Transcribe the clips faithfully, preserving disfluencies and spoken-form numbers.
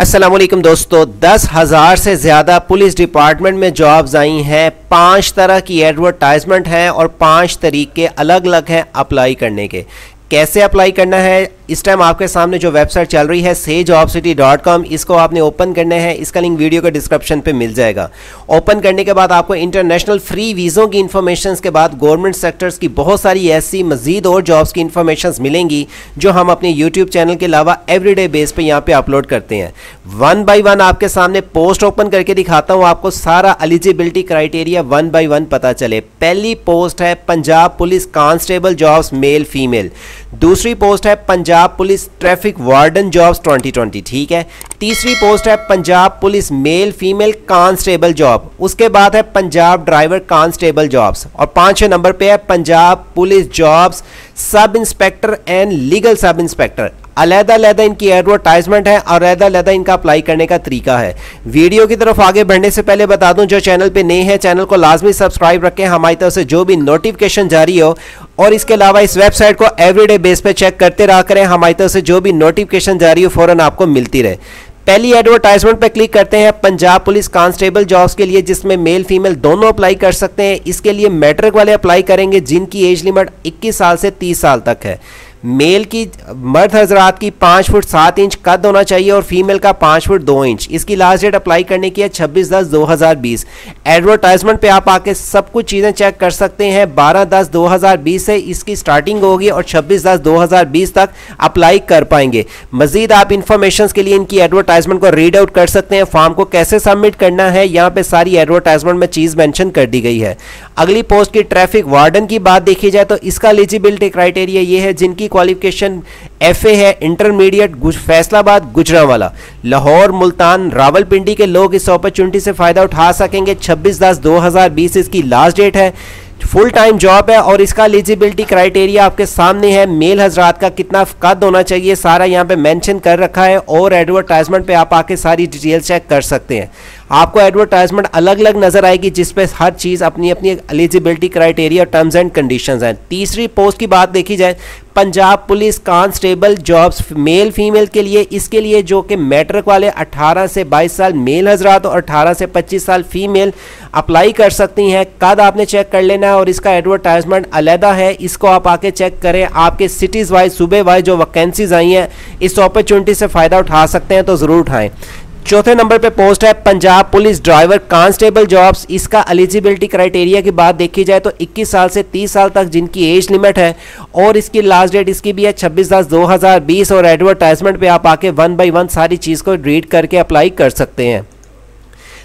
अस्सलामुअलैकुम दोस्तों, दस हज़ार से ज़्यादा पुलिस डिपार्टमेंट में जॉब्स आई हैं। पाँच तरह की एडवर्टाइजमेंट हैं और पाँच तरीके अलग अलग हैं अप्लाई करने के। कैसे अप्लाई करना है, इस टाइम आपके सामने जो वेबसाइट चल रही है सेजॉब सिटी डॉट कॉम, इसको आपने ओपन करना है। इसका लिंक वीडियो के डिस्क्रिप्शन पे मिल जाएगा। ओपन करने के बाद आपको इंटरनेशनल फ्री वीज़ों की इन्फॉर्मेशन के बाद गवर्नमेंट सेक्टर्स की बहुत सारी ऐसी मजीद और जॉब्स की इन्फॉर्मेशन मिलेंगी जो हम अपने यूट्यूब चैनल के अलावा एवरी डे बेस पर यहाँ पर अपलोड करते हैं। वन बाई वन आपके सामने पोस्ट ओपन करके दिखाता हूँ, आपको सारा eligibility criteria one by one पता चले। पहली पोस्ट है Punjab police constable jobs male female. दूसरी पोस्ट है Punjab police traffic warden jobs twenty twenty, ठीक है। तीसरी पोस्ट है Punjab police male female constable job. उसके बाद है पंजाब ड्राइवर कांस्टेबल जॉब्स और पांचवें नंबर पे है Punjab police jobs sub inspector and legal sub inspector. अलग अलग इनकी एडवर्टाइजमेंट है और अलग अलग इनका अप्लाई करने का तरीका है। वीडियो की तरफ आगे बढ़ने से पहले बता दूं, जो चैनल पे नए हैं चैनल को लाजमी सब्सक्राइब रखें, हमारी तरफ से जो भी नोटिफिकेशन जारी हो। और इसके अलावा इस वेबसाइट को एवरीडे बेस पे चेक करते रहा करें, हमारी तरफ से जो भी नोटिफिकेशन जारी हो फौरन आपको मिलती रहे। पहली एडवर्टाइजमेंट पर क्लिक करते हैं पंजाब पुलिस कांस्टेबल जॉब्स के लिए, जिसमें मेल फीमेल दोनों अप्लाई कर सकते हैं। इसके लिए मैट्रिक वाले अप्लाई करेंगे जिनकी एज लिमिट इक्कीस साल से तीस साल तक है। मेल की मर्द हजरात की पाँच फुट सात इंच कद होना चाहिए और फीमेल का पाँच फुट दो इंच। इसकी लास्ट डेट अप्लाई करने की है छब्बीस दस दो हज़ार बीस। एडवर्टाइजमेंट पे आप आके सब कुछ चीज़ें चेक कर सकते हैं। बारह दस दो हज़ार बीस से इसकी स्टार्टिंग होगी और छब्बीस दस दो हज़ार बीस तक अप्लाई कर पाएंगे। मज़ीद आप इंफॉर्मेशन के लिए इनकी एडवर्टाइजमेंट को रीड आउट कर सकते हैं। फॉर्म को कैसे सबमिट करना है यहाँ पर सारी एडवर्टाइजमेंट में चीज़ मैंशन कर दी गई है। अगली पोस्ट की ट्रैफिक वार्डन की बात देखी जाए तो इसका एलिजिबिलिटी क्राइटेरिया ये है जिनकी क्वालिफिकेशन एफ ए है, इंटरमीडिएट, फैसलाबाद, गुजरांवाला, लाहौर, मुल्तान, रावलपिंडी के लोग इस अपॉर्चुनिटी से फायदा उठा सकेंगे। छब्बीस दस दो हज़ार बीस इसकी लास्ट डेट है। फुल टाइम जॉब है और इसका एलिजिबिलिटी क्राइटेरिया आपके सामने है। मेल हजरात का कितना कद होना चाहिए सारा यहाँ पे मेंशन कर रखा है और एडवर्टाइजमेंट पे आप आके सारी डिटेल चेक कर सकते हैं। आपको एडवर्टाइजमेंट अलग अलग नज़र आएगी जिसपे हर चीज़ अपनी अपनी एलिजिबिलिटी क्राइटेरिया और टर्म्स एंड कंडीशंस हैं। तीसरी पोस्ट की बात देखी जाए Punjab police constable jobs male female के लिए, इसके लिए जो कि मैट्रिक वाले अठारह से बाईस साल मेल हजरात और अठारह से पच्चीस साल फीमेल अप्लाई कर सकती हैं। कद आपने चेक कर लेना है और इसका एडवर्टाइजमेंट अलहदा है, इसको आप आके चेक करें। आपके सिटीज़ वाइज सूबे वाइज जो वैकेंसीज आई हैं इस अपॉर्चुनिटी से फ़ायदा उठा सकते हैं तो ज़रूर उठाएँ। चौथे नंबर पे पोस्ट है Punjab police driver constable jobs. इसका एलिजिबिलिटी क्राइटेरिया की बात देखी जाए तो इक्कीस साल से तीस साल तक जिनकी एज लिमिट है और इसकी लास्ट डेट इसकी भी है छब्बीस दस दो हज़ार बीस। और एडवर्टाइजमेंट पे आप आके वन बाय वन सारी चीज़ को रीड करके अप्लाई कर सकते हैं।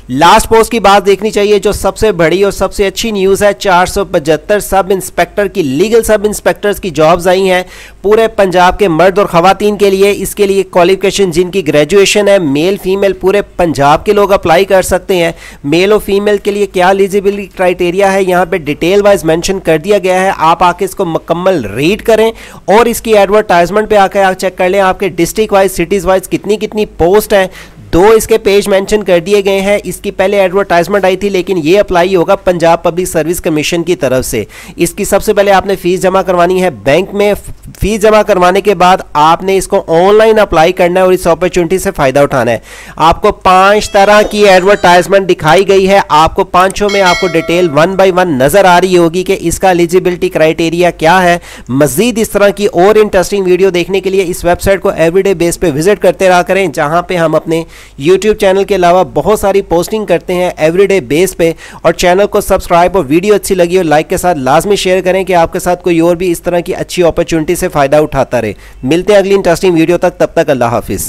लास्ट पोस्ट की बात देखनी चाहिए जो सबसे बड़ी और सबसे अच्छी न्यूज़ है, चार सौ पचहत्तर सब इंस्पेक्टर की लीगल सब इंस्पेक्टर्स की जॉब्स आई हैं पूरे पंजाब के मर्द और ख़वातीन के लिए। इसके लिए क्वालिफिकेशन जिनकी ग्रेजुएशन है, मेल फीमेल पूरे पंजाब के लोग अप्लाई कर सकते हैं। मेल और फीमेल के लिए क्या एलिजिबिलिटी क्राइटेरिया है यहाँ पर डिटेल वाइज मैंशन कर दिया गया है, आप आके इसको मुकम्मल रीड करें और इसकी एडवर्टाइजमेंट पर आकर आप चेक कर लें आपके डिस्ट्रिक्ट वाइज सिटीज़ वाइज कितनी कितनी पोस्ट हैं। दो इसके पेज मेंशन कर दिए गए हैं। इसकी पहले एडवर्टाइजमेंट आई थी लेकिन ये अप्लाई होगा पंजाब पब्लिक सर्विस कमीशन की तरफ से। इसकी सबसे पहले आपने फ़ीस जमा करवानी है बैंक में। फ़ीस जमा करवाने के बाद आपने इसको ऑनलाइन अप्लाई करना है और इस अपॉर्चुनिटी से फ़ायदा उठाना है। आपको पांच तरह की एडवर्टाइजमेंट दिखाई गई है, आपको पांचों में आपको डिटेल वन बाई वन नज़र आ रही होगी कि इसका एलिजिबिलिटी क्राइटेरिया क्या है। मज़ीद इस तरह की और इंटरेस्टिंग वीडियो देखने के लिए इस वेबसाइट को एवरीडे बेस पर विजिट करते रहा करें, जहाँ पर हम अपने यूट्यूब चैनल के अलावा बहुत सारी पोस्टिंग करते हैं एवरीडे बेस पे। और चैनल को सब्सक्राइब और वीडियो अच्छी लगी और लाइक के साथ लाजमी शेयर करें कि आपके साथ कोई और भी इस तरह की अच्छी अपॉर्चुनिटी से फ़ायदा उठाता रहे। मिलते हैं अगली इंटरेस्टिंग वीडियो तक, तब तक अल्लाह हाफिज़।